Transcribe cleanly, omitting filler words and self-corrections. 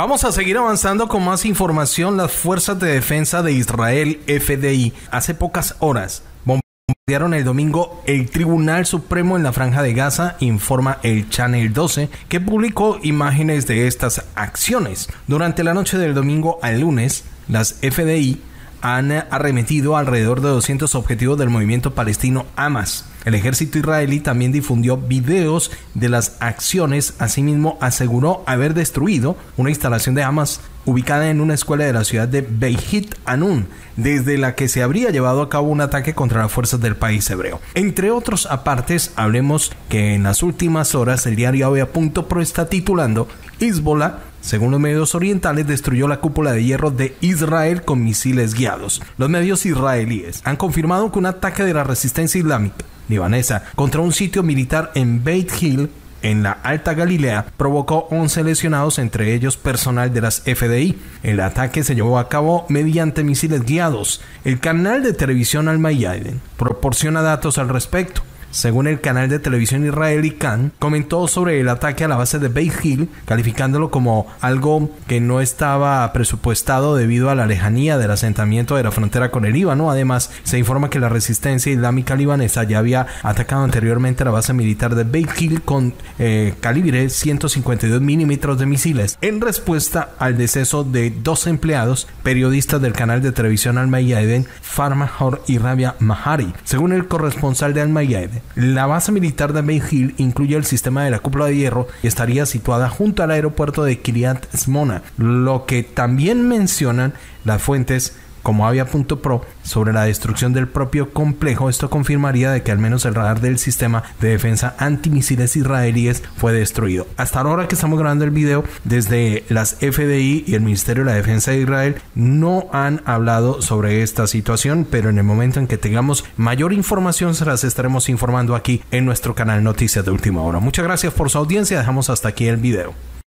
Vamos a seguir avanzando con más información. Las Fuerzas de Defensa de Israel, FDI, hace pocas horas bombardearon el domingo el Tribunal Supremo en la Franja de Gaza, informa el Channel 12, que publicó imágenes de estas acciones. Durante la noche del domingo al lunes, las FDI han arremetido alrededor de 200 objetivos del movimiento palestino Hamas. El ejército israelí también difundió videos de las acciones. Asimismo, aseguró haber destruido una instalación de Hamas ubicada en una escuela de la ciudad de Beit Hanun, desde la que se habría llevado a cabo un ataque contra las fuerzas del país hebreo. Entre otros apartes, hablemos que en las últimas horas el diario Avia.pro está titulando: Hezbollah, según los medios orientales, destruyó la Cúpula de Hierro de Israel con misiles guiados. Los medios israelíes han confirmado que un ataque de la resistencia islámica libanesa contra un sitio militar en Beit Hill, en la Alta Galilea, provocó 11 lesionados, entre ellos personal de las FDI. El ataque se llevó a cabo mediante misiles guiados. El canal de televisión Al-Mayadeen proporciona datos al respecto. Según el canal de televisión israelí Kan, comentó sobre el ataque a la base de Beit Hill, calificándolo como algo que no estaba presupuestado debido a la lejanía del asentamiento de la frontera con el Líbano. Además, se informa que la resistencia islámica libanesa ya había atacado anteriormente la base militar de Beit Hill con calibre 152 milímetros de misiles. En respuesta al deceso de dos empleados, periodistas del canal de televisión Al-Mayadeen, Farmahor y Rabia Mahari, según el corresponsal de Al-Mayadeen, la base militar de Beit Hill incluye el sistema de la cúpula de hierro y estaría situada junto al aeropuerto de Kiryat Smona, lo que también mencionan las fuentes como Avia.pro sobre la destrucción del propio complejo. Esto confirmaría de que al menos el radar del sistema de defensa antimisiles israelíes fue destruido. Hasta ahora que estamos grabando el video, desde las FDI y el Ministerio de la Defensa de Israel no han hablado sobre esta situación, pero en el momento en que tengamos mayor información se las estaremos informando aquí en nuestro canal Noticias de Última Hora. Muchas gracias por su audiencia, dejamos hasta aquí el video.